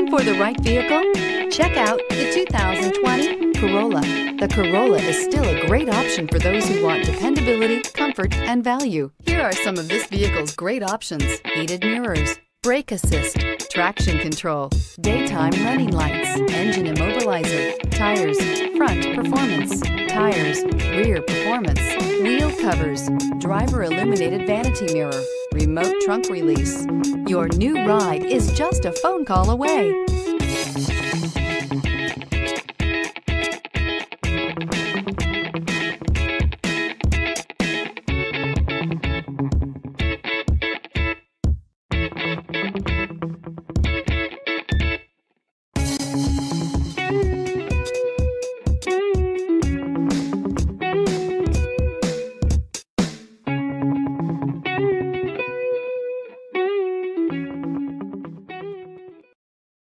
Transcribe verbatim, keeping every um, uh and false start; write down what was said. Looking for the right vehicle? Check out the two thousand twenty Corolla. The Corolla is still a great option for those who want dependability, comfort, and value. Here are some of this vehicle's great options: heated mirrors, brake assist, traction control, daytime running lights, engine immobilizer, tires, front performance, tires, rear performance, wheel covers, driver illuminated vanity mirror, remote trunk release. Your new ride is just a phone call away.